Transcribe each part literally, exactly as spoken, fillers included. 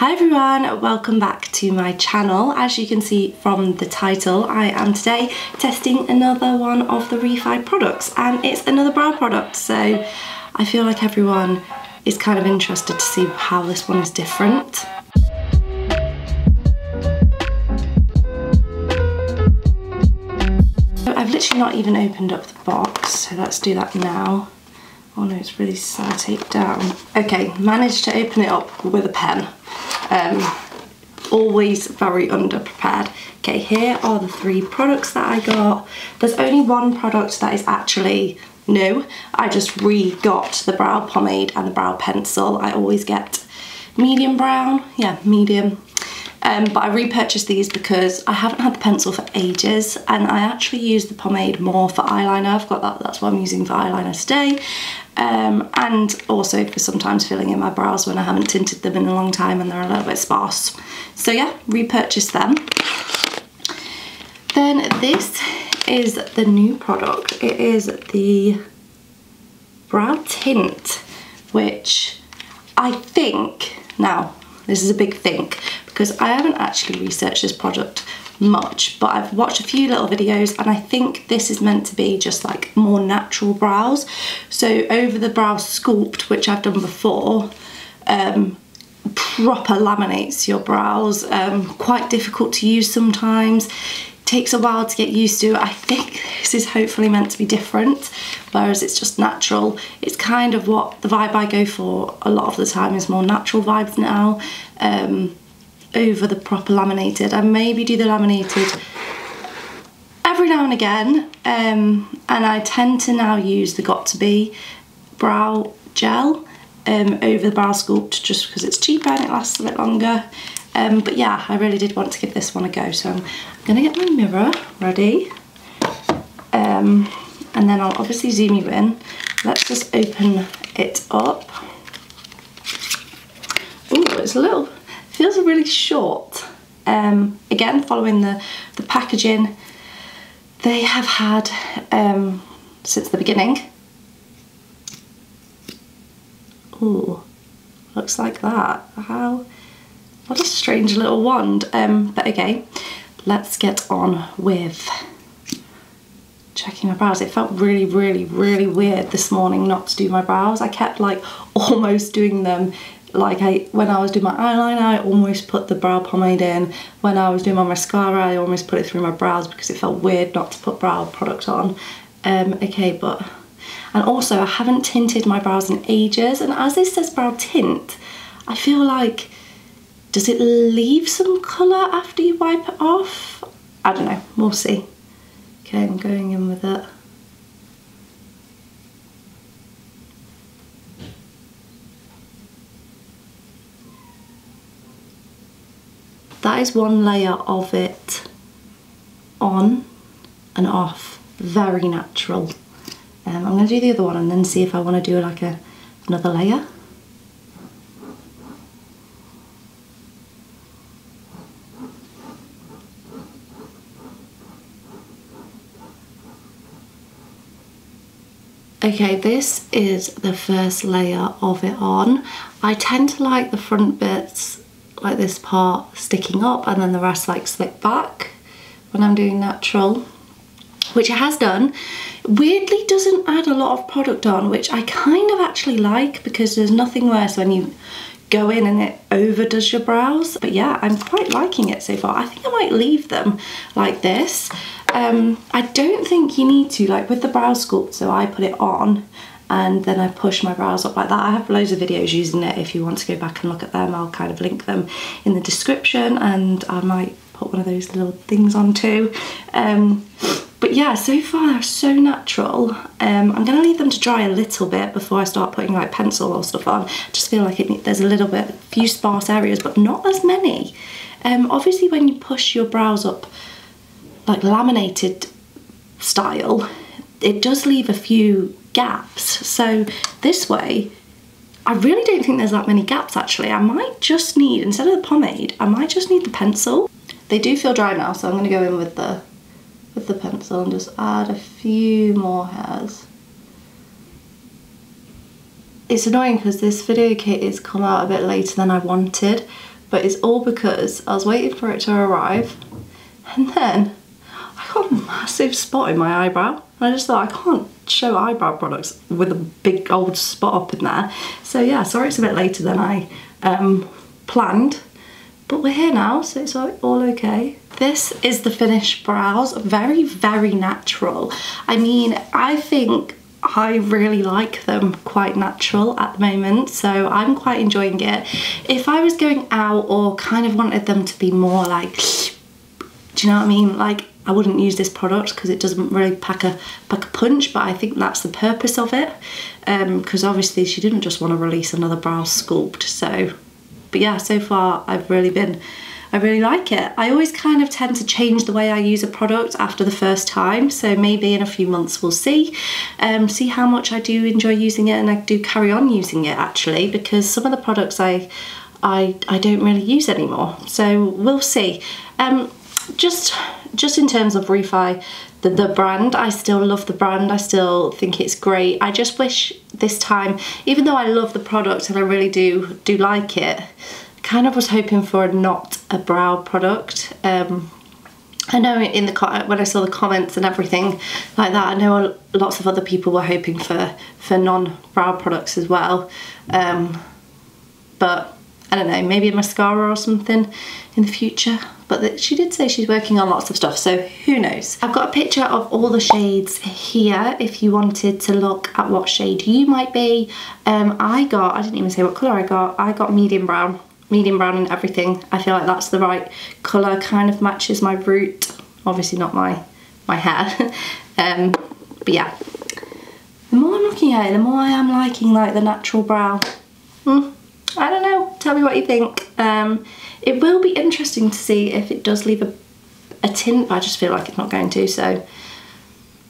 Hi everyone, welcome back to my channel. As you can see from the title, I am today testing another one of the Refy products, and it's another brow product, so I feel like everyone is kind of interested to see how this one is different. So I've literally not even opened up the box, so let's do that now. Oh no, it's really sellotape down. Okay, managed to open it up with a pen. Um, always very underprepared. Okay, here are the three products that I got. There's only one product that is actually new. I just re-got the brow pomade and the brow pencil. I always get medium brown. Yeah, medium. Um, but I repurchased these because I haven't had the pencil for ages, and I actually use the pomade more for eyeliner. I've got that, that's what I'm using for eyeliner today. Um, and also for sometimes filling in my brows when I haven't tinted them in a long time and they're a little bit sparse. So yeah, repurchased them. Then this is the new product. It is the brow tint, which I think, now this is a big think, because I haven't actually researched this product much, but I've watched a few little videos and I think this is meant to be just like more natural brows. So over the brow sculpt, which I've done before, um, proper laminates your brows, um, quite difficult to use sometimes, takes a while to get used to. I think this is hopefully meant to be different, whereas it's just natural. It's kind of what the vibe I go for a lot of the time, is more natural vibes now. Um, over the proper laminated. I maybe do the laminated every now and again, um, and I tend to now use the Got To Be brow gel um, over the brow sculpt, just because it's cheaper and it lasts a bit longer. Um, but yeah, I really did want to give this one a go, so I'm gonna get my mirror ready, um, and then I'll obviously zoom you in. Let's just open it up. Oh, it's a little feels really short. Um, again, following the, the packaging they have had um, since the beginning. Ooh, looks like that. How, what a strange little wand. Um, but okay, let's get on with checking my brows. It felt really, really, really weird this morning not to do my brows. I kept like almost doing them. Like I, when I was doing my eyeliner, I almost put the brow pomade in. When I was doing my mascara, I almost put it through my brows because it felt weird not to put brow product on. Um, okay, but... And also, I haven't tinted my brows in ages, and as this says brow tint, I feel like... Does it leave some colour after you wipe it off? I don't know, we'll see. Okay, I'm going in with it. That is one layer of it on and off, very natural. Um, I'm going to do the other one and then see if I want to do like a, another layer. Okay, this is the first layer of it on. I tend to like the front bits, like this part sticking up, and then the rest like slick back when I'm doing natural, which it has done. Weirdly doesn't add a lot of product on, which I kind of actually like, because there's nothing worse when you go in and it overdoes your brows. But yeah, I'm quite liking it so far. I think I might leave them like this. Um, I don't think you need to, like with the brow sculpt, so I put it on and then I push my brows up like that. I have loads of videos using it. If you want to go back and look at them, I'll kind of link them in the description, and I might put one of those little things on too. Um, but yeah, so far they're so natural. Um, I'm gonna leave them to dry a little bit before I start putting like pencil or stuff on. I just feel like it, there's a little bit, a few sparse areas, but not as many. Um, obviously when you push your brows up, like laminated style, it does leave a few gaps, so this way I really don't think there's that many gaps. Actually, I might just need, instead of the pomade, I might just need the pencil. They do feel dry now, so I'm going to go in with the with the pencil and just add a few more hairs. It's annoying because this video kit has come out a bit later than I wanted, but it's all because I was waiting for it to arrive and then I got a massive spot in my eyebrow. And I just thought, I can't show eyebrow products with a big old spot up in there. So yeah, sorry it's a bit later than I um, planned, but we're here now, so it's all okay. This is the finished brows, very, very natural. I mean, I think I really like them quite natural at the moment, so I'm quite enjoying it. If I was going out or kind of wanted them to be more like, do you know what I mean? Like, I wouldn't use this product because it doesn't really pack a pack a punch, but I think that's the purpose of it, because um, obviously she didn't just want to release another brow sculpt. So, but yeah, so far I've really been, I really like it. I always kind of tend to change the way I use a product after the first time, so maybe in a few months we'll see, um, see how much I do enjoy using it, and I do carry on using it actually, because some of the products I, I, I don't really use anymore. So we'll see. Um, just. Just in terms of Refy, the, the brand, I still love the brand, I still think it's great. I just wish this time, even though I love the product and I really do do like it, kind of was hoping for a not a brow product. Um, I know in the when I saw the comments and everything like that, I know lots of other people were hoping for, for non-brow products as well. Um, but I don't know, maybe a mascara or something in the future. But she did say she's working on lots of stuff, so who knows. I've got a picture of all the shades here if you wanted to look at what shade you might be. Um, I got, I didn't even say what colour I got, I got medium brown, medium brown and everything. I feel like that's the right colour, kind of matches my root, obviously not my, my hair, um, but yeah. The more I'm looking at it, the more I am liking like the natural brow. Mm, I don't know, tell me what you think. Um, It will be interesting to see if it does leave a, a tint, but I just feel like it's not going to, so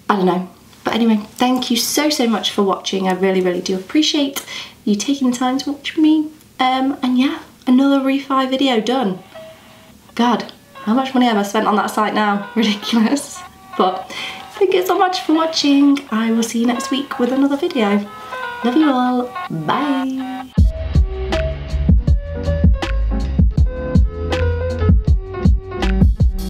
I don't know. But anyway, thank you so, so much for watching. I really, really do appreciate you taking the time to watch me. Um, and yeah, another Refy video done. God, how much money have I spent on that site now? Ridiculous. But thank you so much for watching. I will see you next week with another video. Love you all. Bye.